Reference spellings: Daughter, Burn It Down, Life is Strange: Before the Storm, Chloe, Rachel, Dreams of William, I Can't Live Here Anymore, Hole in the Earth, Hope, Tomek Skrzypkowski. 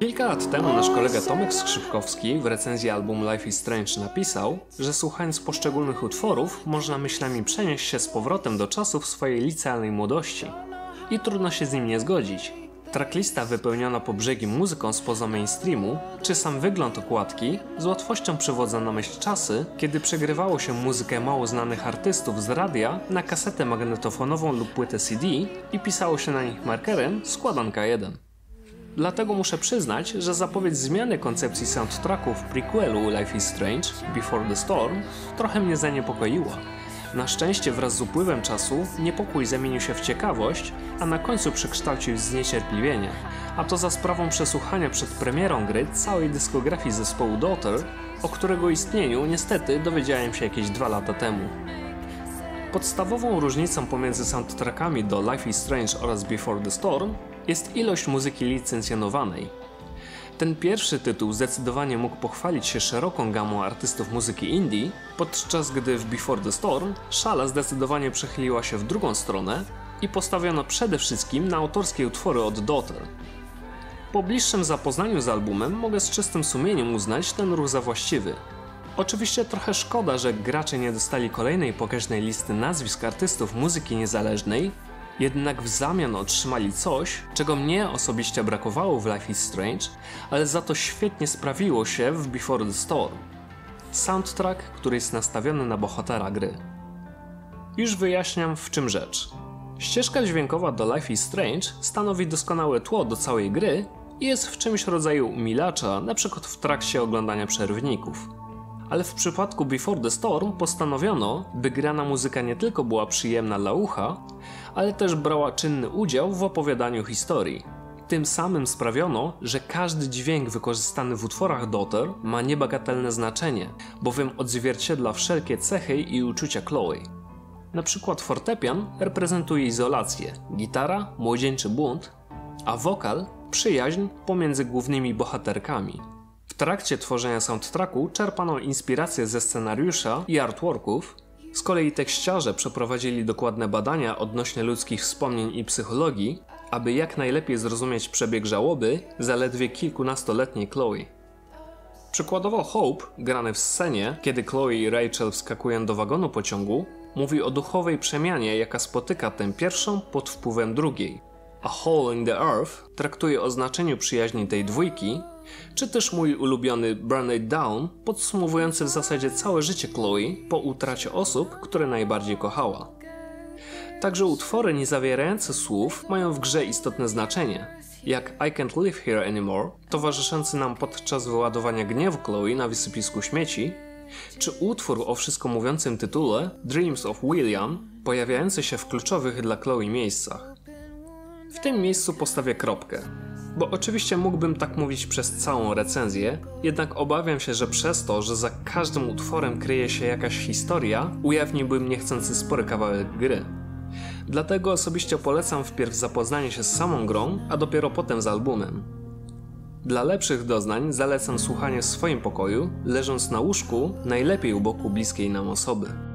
Kilka lat temu nasz kolega Tomek Skrzypkowski w recenzji albumu Life is Strange napisał, że słuchając poszczególnych utworów można myślami przenieść się z powrotem do czasów swojej licealnej młodości. I trudno się z nim nie zgodzić. Tracklista wypełniona po brzegi muzyką spoza mainstreamu, czy sam wygląd okładki, z łatwością przywodza na myśl czasy, kiedy przegrywało się muzykę mało znanych artystów z radia na kasetę magnetofonową lub płytę CD i pisało się na nich markerem składanka 1. Dlatego muszę przyznać, że zapowiedź zmiany koncepcji soundtracków prequelu Life is Strange Before the Storm trochę mnie zaniepokoiła. Na szczęście wraz z upływem czasu niepokój zamienił się w ciekawość, a na końcu przekształcił w zniecierpliwienie, a to za sprawą przesłuchania przed premierą gry całej dyskografii zespołu Daughter, o którego istnieniu niestety dowiedziałem się jakieś 2 lata temu. Podstawową różnicą pomiędzy soundtrackami do Life is Strange oraz Before the Storm jest ilość muzyki licencjonowanej. Ten pierwszy tytuł zdecydowanie mógł pochwalić się szeroką gamą artystów muzyki indie, podczas gdy w Before the Storm szala zdecydowanie przechyliła się w drugą stronę i postawiono przede wszystkim na autorskie utwory od Daughter. Po bliższym zapoznaniu z albumem mogę z czystym sumieniem uznać ten ruch za właściwy. Oczywiście trochę szkoda, że gracze nie dostali kolejnej pokaźnej listy nazwisk artystów muzyki niezależnej, jednak w zamian otrzymali coś, czego mnie osobiście brakowało w Life is Strange, ale za to świetnie sprawiło się w Before the Storm. Soundtrack, który jest nastawiony na bohatera gry. Już wyjaśniam, w czym rzecz. Ścieżka dźwiękowa do Life is Strange stanowi doskonałe tło do całej gry i jest w czymś rodzaju milacza, np. w trakcie oglądania przerwników. Ale w przypadku Before the Storm postanowiono, by grana muzyka nie tylko była przyjemna dla ucha, ale też brała czynny udział w opowiadaniu historii. Tym samym sprawiono, że każdy dźwięk wykorzystany w utworach Daughter ma niebagatelne znaczenie, bowiem odzwierciedla wszelkie cechy i uczucia Chloe. Na przykład fortepian reprezentuje izolację, gitara młodzieńczy bunt, a wokal przyjaźń pomiędzy głównymi bohaterkami. W trakcie tworzenia soundtracku czerpano inspirację ze scenariusza i artworków, z kolei tekściarze przeprowadzili dokładne badania odnośnie ludzkich wspomnień i psychologii, aby jak najlepiej zrozumieć przebieg żałoby zaledwie kilkunastoletniej Chloe. Przykładowo Hope, grany w scenie, kiedy Chloe i Rachel wskakują do wagonu pociągu, mówi o duchowej przemianie, jaka spotyka tę pierwszą pod wpływem drugiej, a Hole in the Earth traktuje o znaczeniu przyjaźni tej dwójki, czy też mój ulubiony Burn It Down, podsumowujący w zasadzie całe życie Chloe po utracie osób, które najbardziej kochała. Także utwory niezawierające słów mają w grze istotne znaczenie, jak I Can't Live Here Anymore, towarzyszący nam podczas wyładowania gniewu Chloe na wysypisku śmieci, czy utwór o wszystko mówiącym tytule Dreams of William, pojawiający się w kluczowych dla Chloe miejscach. W tym miejscu postawię kropkę. Bo oczywiście mógłbym tak mówić przez całą recenzję, jednak obawiam się, że przez to, że za każdym utworem kryje się jakaś historia, ujawniłbym niechcący spory kawałek gry. Dlatego osobiście polecam wpierw zapoznanie się z samą grą, a dopiero potem z albumem. Dla lepszych doznań zalecam słuchanie w swoim pokoju, leżąc na łóżku, najlepiej u boku bliskiej nam osoby.